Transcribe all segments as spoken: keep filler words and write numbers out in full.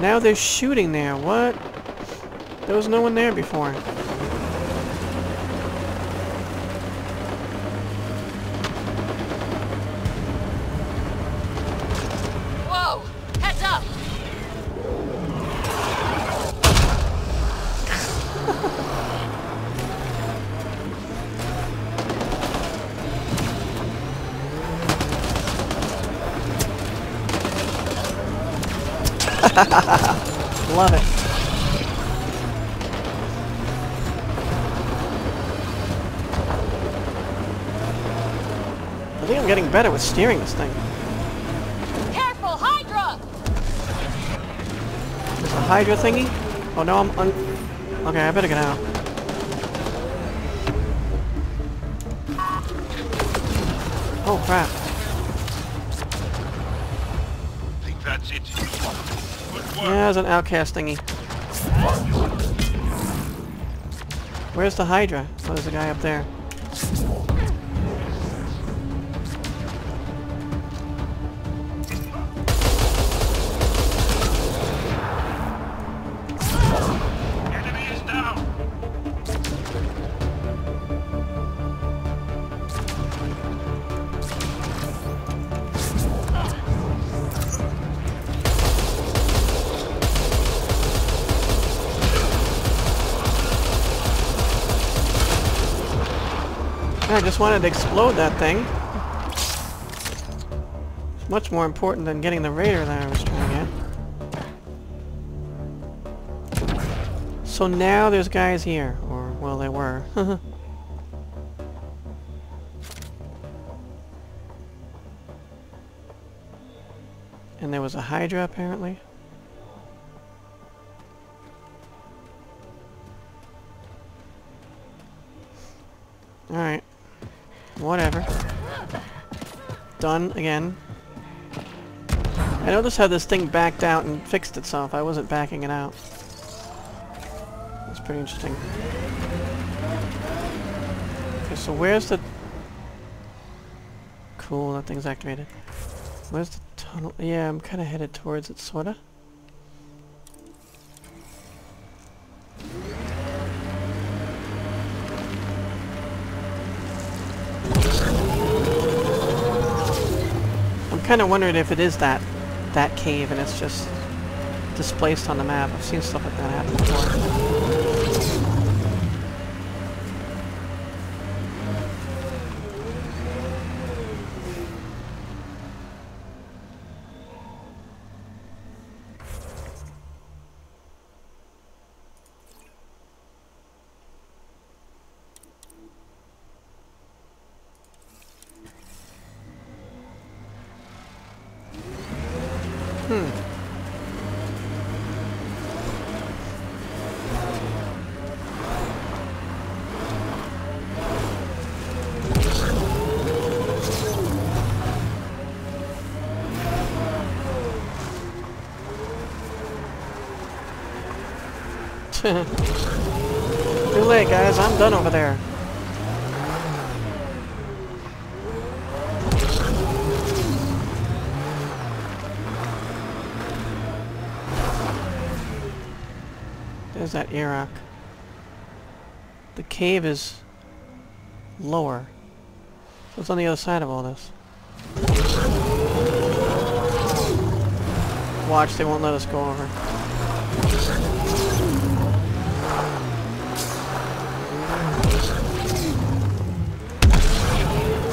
Now they're shooting there. What? There was no one there before. Love it. I think I'm getting better with steering this thing. Careful, Hydra! There's a Hydra thingy? Oh no, I'm un... Okay, I better get out. Oh crap. I think that's it. Yeah, there's an outcast thingy. Where's the Hydra? Oh, there's a guy up there. Enemy is down. I just wanted to explode that thing. It's much more important than getting the radar that I was trying to get. So now there's guys here. Or, well, they were. And there was a Hydra, apparently. Alright. Whatever. Done again. I noticed how this thing backed out and fixed itself. I wasn't backing it out. That's pretty interesting. Okay, so where's the... Cool, that thing's activated. Where's the tunnel? Yeah, I'm kind of headed towards it, sorta. I'm kind of wondering if it is that that cave and it's just displaced on the map. I've seen stuff like that happen before. Too late, guys. I'm done over there. There's that Iraq. The cave is lower. So it's on the other side of all this. Watch, they won't let us go over.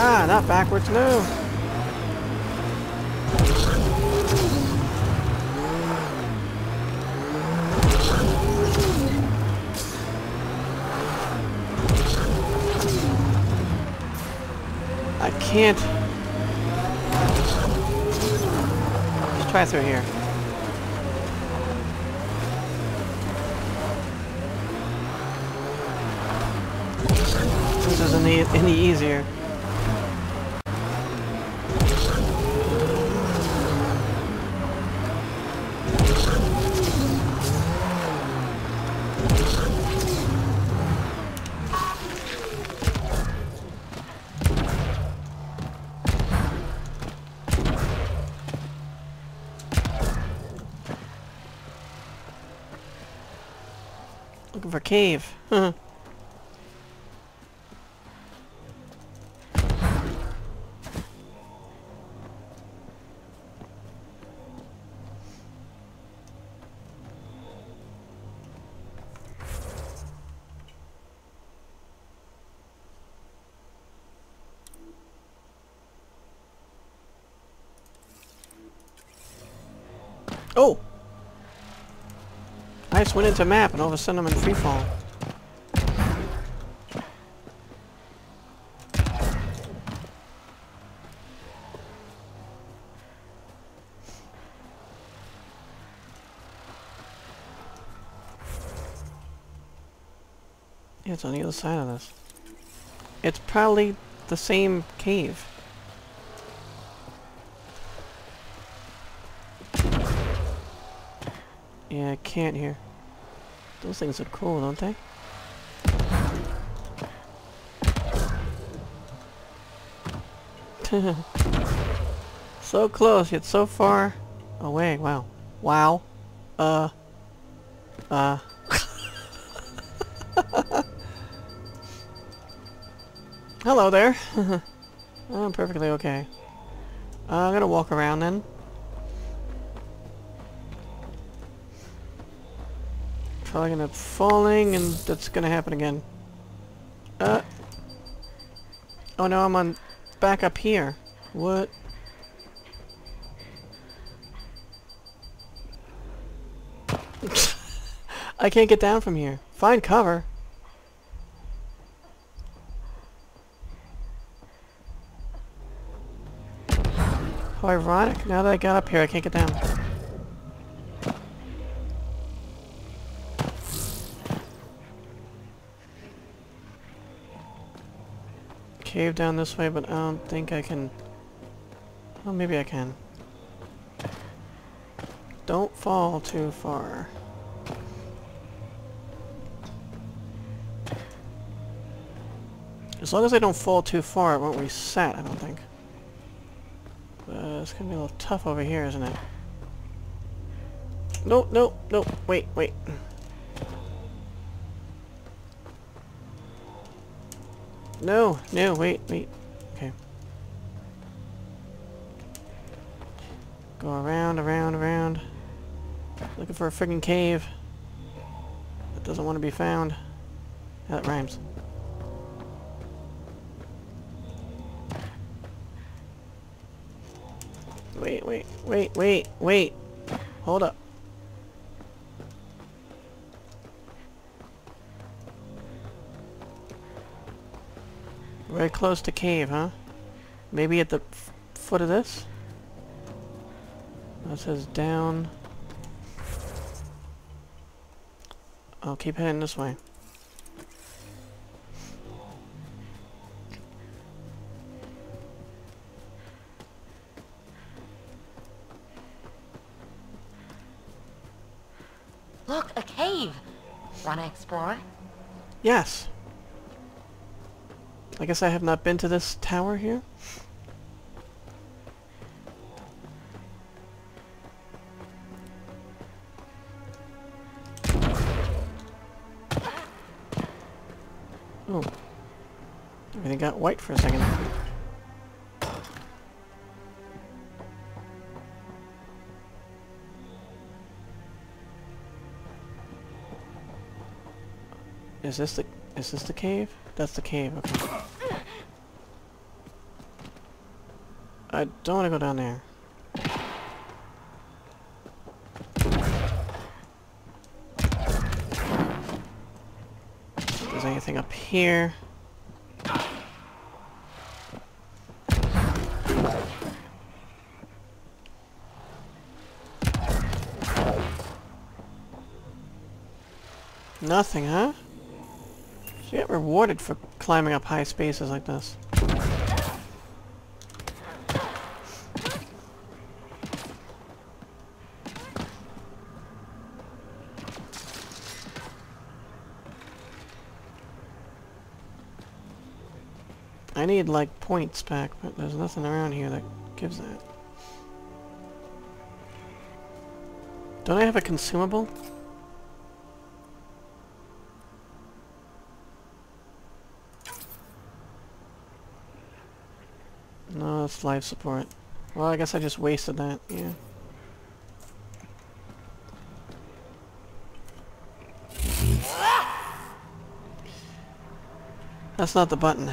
Ah, not backwards, no! I can't. Let's try through here. This isn't any, any easier. of a cave. Huh. Oh! I just went into map and all of a sudden I'm in freefall. Yeah, it's on the other side of this. It's probably the same cave. Yeah, I can't hear. Those things are cool, don't they? So close, yet so far away. Wow. Wow. Uh. Uh. Hello there. I'm perfectly okay. Uh, I'm gonna walk around then. Probably gonna end up falling, and that's gonna happen again. Uh. Oh no, I'm on back up here. What? I can't get down from here. Find cover. How ironic. Now that I got up here, I can't get down. Cave down this way, but I don't think I can. Well, maybe I can. Don't fall too far. As long as I don't fall too far, it won't reset, I don't think. Uh, it's gonna be a little tough over here, isn't it? No, no, no. Wait, wait. No, no, wait, wait. Okay. Go around, around, around. Looking for a friggin' cave that doesn't want to be found. That rhymes. Wait, wait, wait, wait, wait. Hold up. Very close to cave, huh? Maybe at the f foot of this? That says down. I'll keep heading this way. Look, a cave! Wanna explore? Yes. I guess I have not been to this tower here. Oh. Everything got white for a second. Is this the... Is this the cave? That's the cave, okay. I don't want to go down there. If there's anything up here... Nothing, huh? You get rewarded for climbing up high spaces like this. I need, like, points back, but there's nothing around here that gives that. Don't I have a consumable? No, that's life support. Well, I guess I just wasted that, yeah. That's not the button.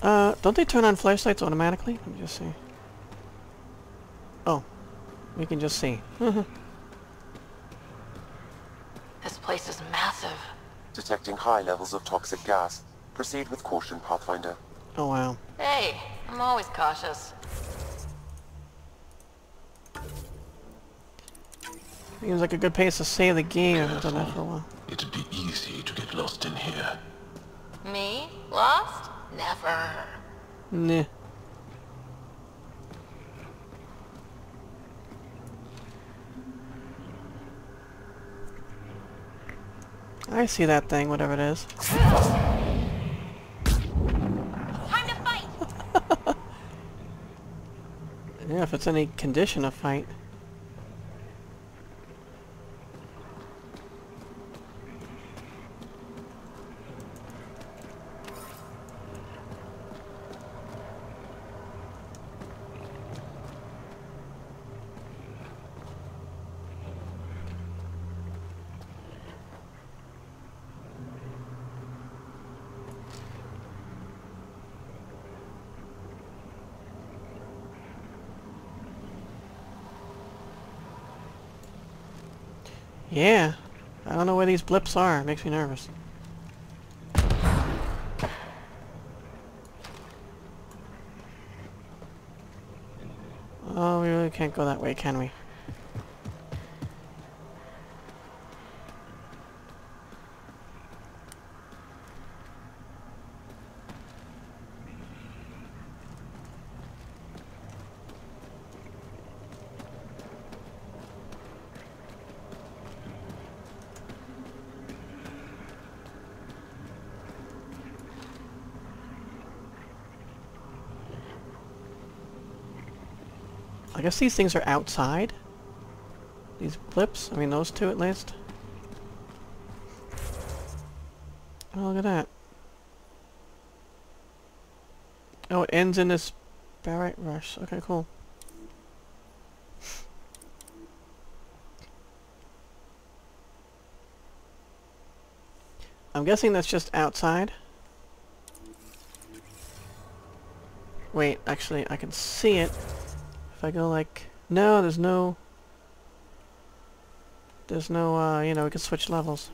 Uh, don't they turn on flashlights automatically? Let me just see. Oh. We can just see. This place is massive. Detecting high levels of toxic gas. Proceed with caution, Pathfinder. Oh, wow. Hey, I'm always cautious. Seems like a good place to save the game. Careful. I haven't done that for a while. It'd be easy to get lost in here. Me? Lost? Never. Nah. I see that thing, whatever it is. Time to fight. Yeah, if it's any condition of fight. Yeah, I don't know where these blips are. It makes me nervous. Oh, we really can't go that way, can we? I guess these things are outside. These blips. I mean, those two at least. Oh, look at that. Oh, it ends in this barite rush. Okay, cool. I'm guessing that's just outside. Wait, actually, I can see it. If I go like... No, there's no... There's no, uh, you know, we can switch levels.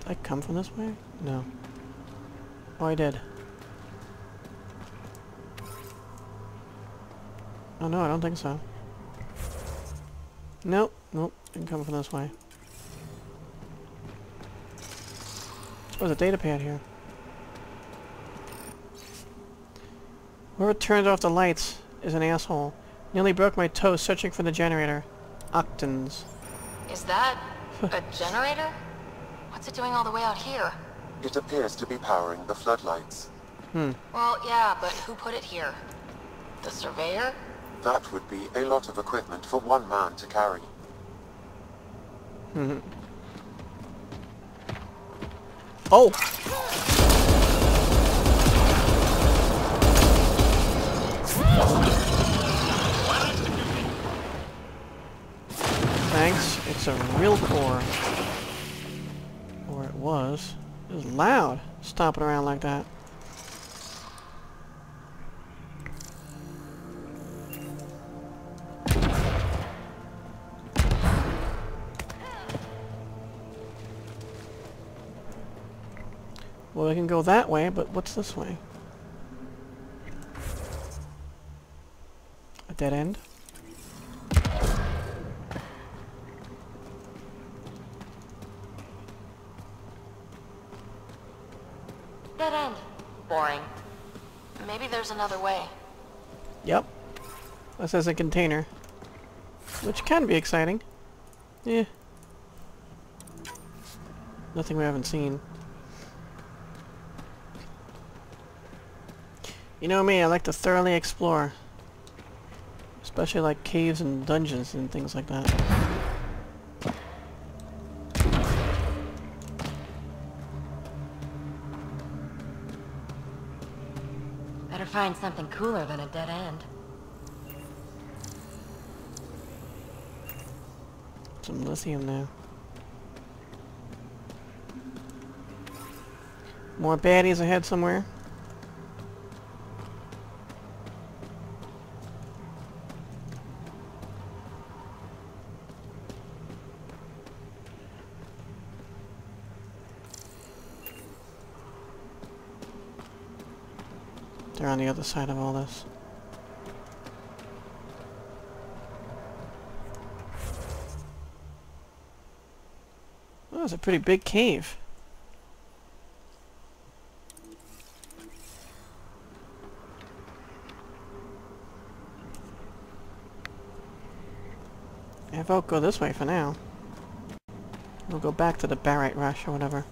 Did I come from this way? No. Oh, I did. Oh no, I don't think so. Nope, nope, didn't come from this way. Oh, there's a data pad here. Whoever turned off the lights is an asshole. Nearly broke my toe searching for the generator. Octans. Is that a generator? What's it doing all the way out here? It appears to be powering the floodlights. Hmm. Well, yeah, but who put it here? The Surveyor? That would be a lot of equipment for one man to carry. Hmm. Oh! Thanks. It's a real core. Or it was. It was loud, stomping around like that. Well, we can go that way, but what's this way? A dead end? Dead end. Boring. Maybe there's another way. Yep. That says a container. Which can be exciting. Yeah. Nothing we haven't seen. You know me, I like to thoroughly explore. Especially like caves and dungeons and things like that. Better find something cooler than a dead end. Some lithium now. More baddies ahead somewhere. They're on the other side of all this. Oh, that's a pretty big cave. I vote go this way for now. We'll go back to the barite rush or whatever.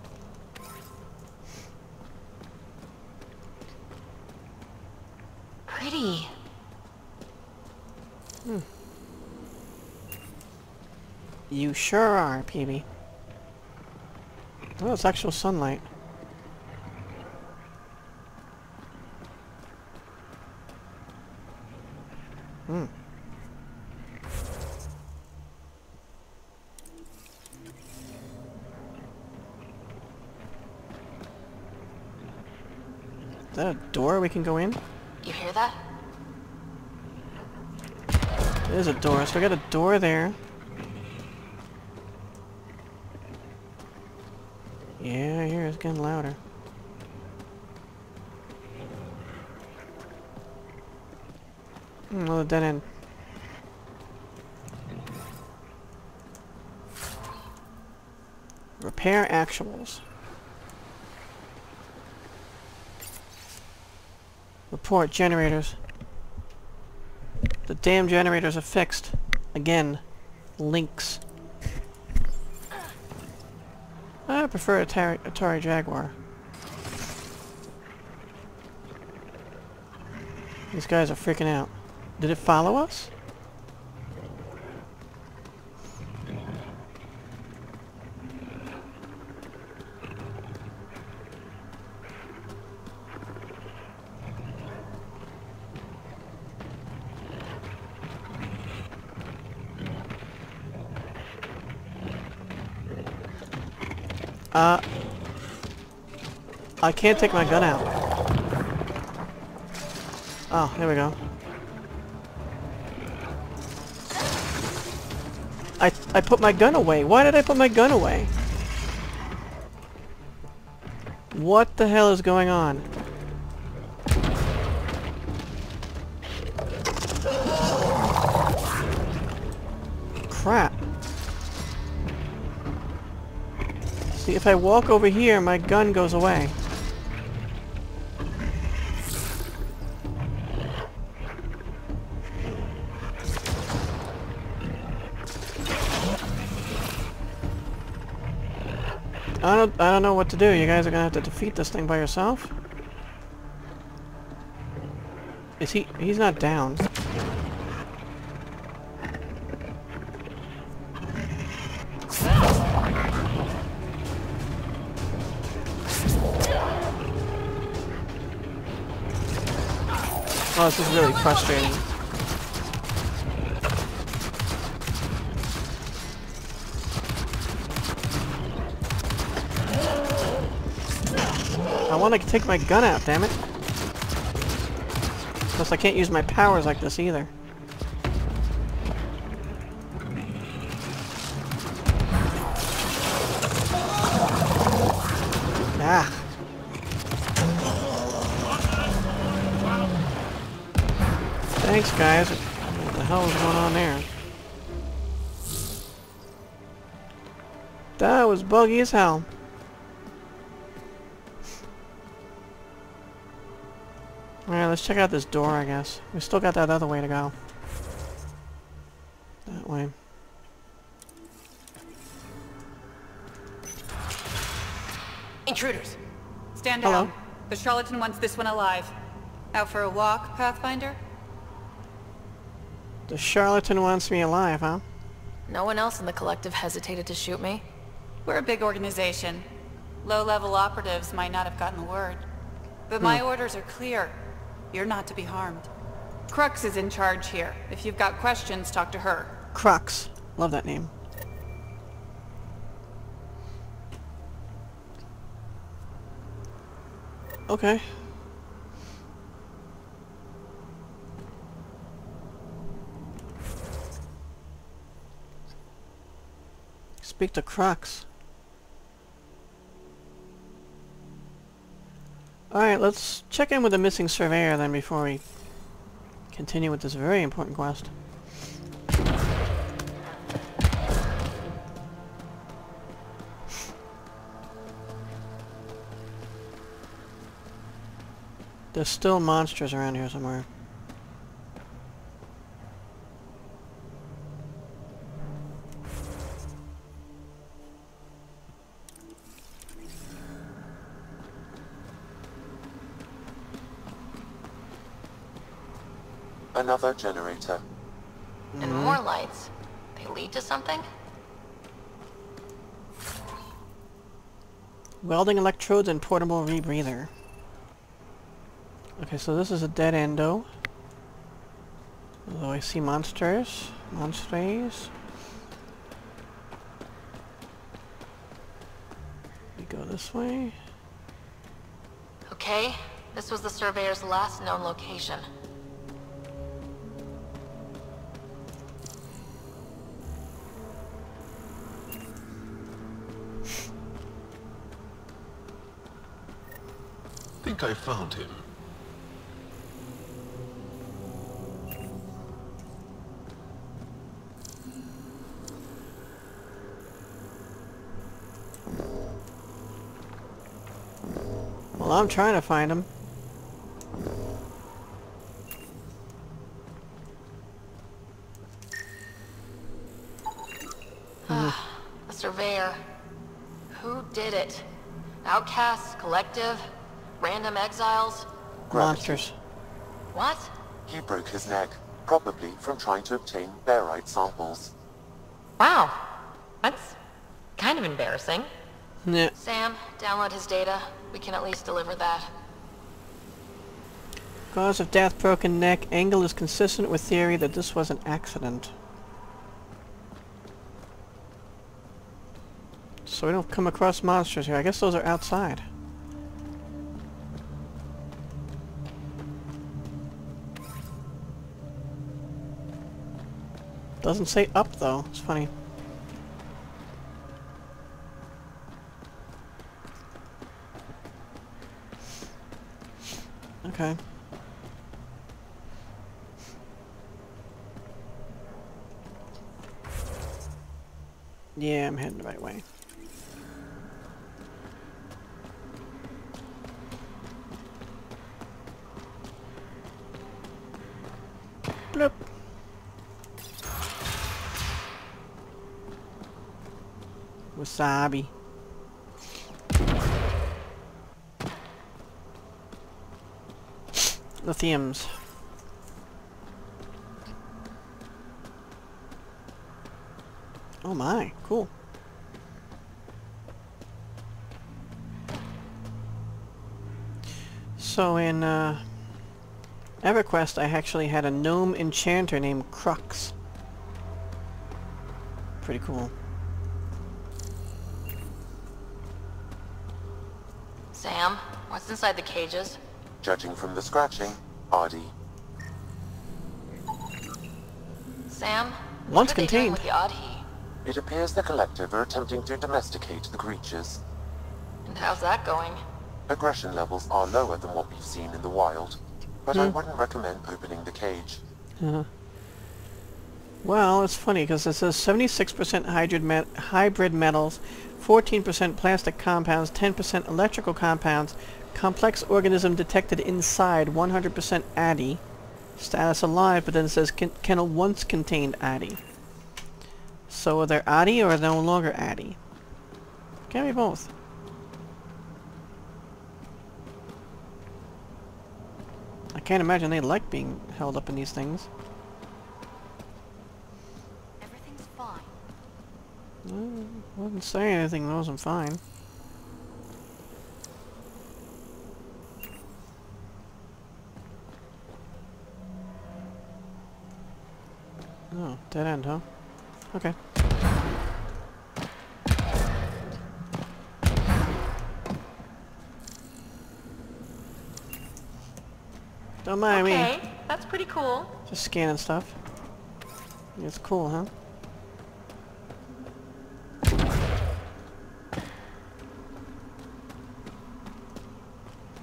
Pretty. Hmm. You sure are, P B. Oh, it's actual sunlight. Hmm. Is that a door we can go in? You hear that? There's a door, so we got a door there. Yeah, I hear it's getting louder. Another dead end. Repair actuals. Report generators. The damn generators are fixed. Again. Links. I prefer Atari, Atari Jaguar. These guys are freaking out. Did it follow us? Uh, I can't take my gun out. Oh, there we go. I, I put my gun away. Why did I put my gun away? What the hell is going on? Crap. See, if I walk over here, my gun goes away. I don't, I don't know what to do. You guys are gonna have to defeat this thing by yourself? Is he... he's not down. Oh, this is really frustrating. I want to take my gun out, damn it. Plus I can't use my powers like this either. Ah. Thanks, guys. What the hell is going on there? That was buggy as hell. Alright, let's check out this door, I guess. We still got that other way to go. That way. Intruders! Stand down. Hello? The charlatan wants this one alive. Out for a walk, Pathfinder? The charlatan wants me alive, huh? No one else in the collective hesitated to shoot me. We're a big organization. Low-level operatives might not have gotten the word. But hmm. my orders are clear. You're not to be harmed. Crux is in charge here. If you've got questions, talk to her. Crux. Love that name. Okay. Speak to Crux. Alright, let's check in with the missing surveyor then before we continue with this very important quest. There's still monsters around here somewhere. Another generator. Mm-hmm. And more lights. They lead to something? Welding electrodes and portable rebreather. Okay, so this is a dead endo. Although I see monsters. Monsters. We go this way. Okay, this was the surveyor's last known location. I think I found him. Well, I'm trying to find him. Ah, the surveyor. Who did it? Outcasts, collective? Random exiles? Monsters. What? He broke his neck, probably from trying to obtain barite samples. Wow. That's kind of embarrassing. Yeah. Sam, download his data. We can at least deliver that. Cause of death, broken neck. Angle is consistent with theory that this was an accident. So we don't come across monsters here. I guess those are outside. Doesn't say up though, it's funny. Okay. Yeah, I'm heading the right way. Bloop. Wasabi. Lithiums. Oh my, cool. So in uh, EverQuest I actually had a gnome enchanter named Crux. Pretty cool. Sam, what's inside the cages? Judging from the scratching, Adhi. Sam, once contained with the Adhi. It appears the collective are attempting to domesticate the creatures. And how's that going? Aggression levels are lower than what we've seen in the wild, but hmm. I wouldn't recommend opening the cage. Uh-huh. Well, it's funny because it says seventy-six percent hybrid met hybrid metals, fourteen percent plastic compounds, ten percent electrical compounds, complex organism detected inside, one hundred percent Adhi, status alive, but then it says Ken kennel once contained Adhi. So are they Adhi or are they no longer Adhi? Can be both. I can't imagine they like being held up in these things. Everything's fine. Mm. Wouldn't say anything though, I'm fine. Oh, dead end, huh? Okay. Don't mind me. Okay, that's pretty cool. Just scanning stuff. It's cool, huh?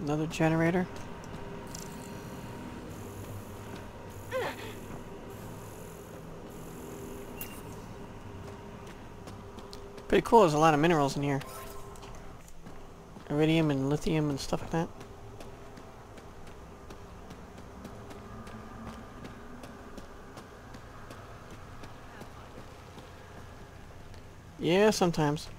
Another generator. Pretty cool, there's a lot of minerals in here. Iridium and lithium and stuff like that. Yeah, sometimes.